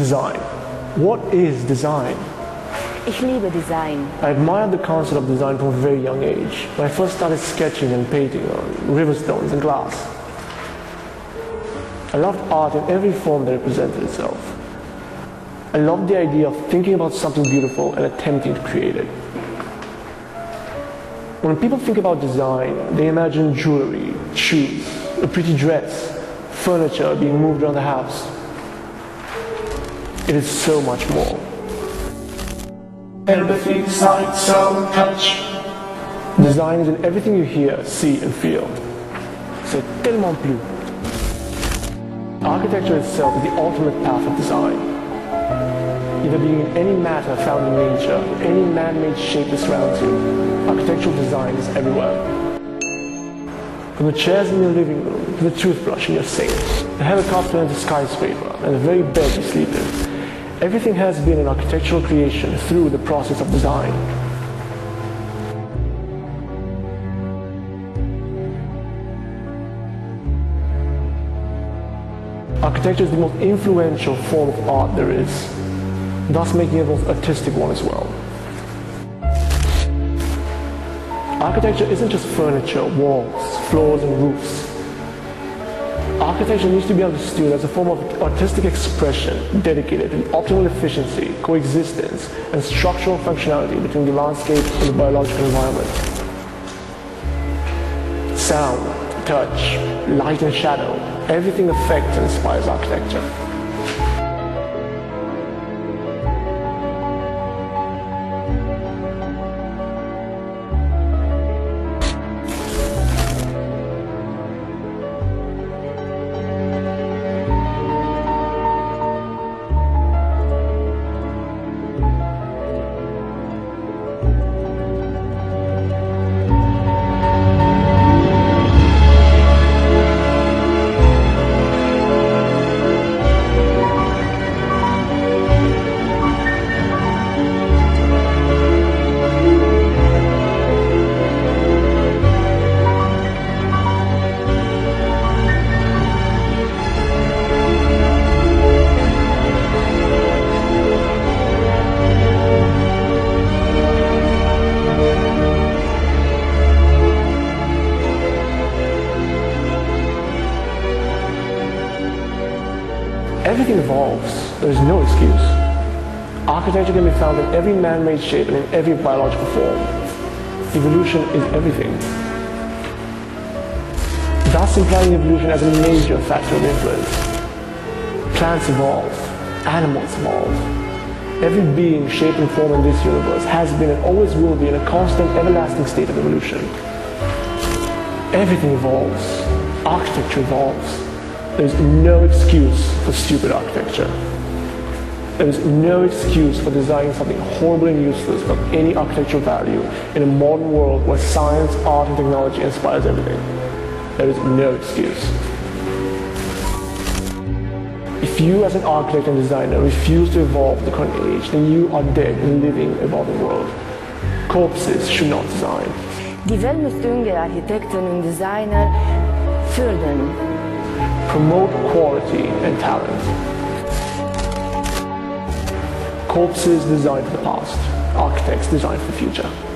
Design. What is design? Ich liebe design. I admired the concept of design from a very young age. When I first started sketching and painting on river stones and glass, I loved art in every form that it presented itself. I loved the idea of thinking about something beautiful and attempting to create it. When people think about design, they imagine jewelry, shoes, a pretty dress, furniture being moved around the house. It is so much more. Everything, sight, sound, touch. Design is in everything you hear, see, and feel. C'est tellement plus. Architecture itself is the ultimate path of design. Either being in any matter found in nature, any man-made shape that surrounds you, architectural design is everywhere. From the chairs in your living room, to the toothbrush in your sink, the helicopter and the skyscraper, and the very bed you sleep in. Everything has been an architectural creation through the process of design. Architecture is the most influential form of art there is, thus making it the most artistic one as well. Architecture isn't just furniture, walls, floors, and roofs. Architecture needs to be understood as a form of artistic expression dedicated to optimal efficiency, coexistence, and structural functionality between the landscape and the biological environment. Sound, touch, light and shadow, everything affects and inspires architecture. Everything evolves. There is no excuse. Architecture can be found in every man-made shape and in every biological form. Evolution is everything. Thus implying evolution as a major factor of influence. Plants evolve. Animals evolve. Every being, shape and form in this universe has been and always will be in a constant, everlasting state of evolution. Everything evolves. Architecture evolves. There is no excuse for stupid architecture. There is no excuse for designing something horrible and useless of any architectural value in a modern world where science, art, and technology inspires everything. There is no excuse. If you as an architect and designer refuse to evolve the current age, then you are dead in a living, evolving world. Corpses should not design. Die Welt muss junge Architekten und Designer fördern. Promote quality and talent. Corpses designed for the past, architects designed for the future.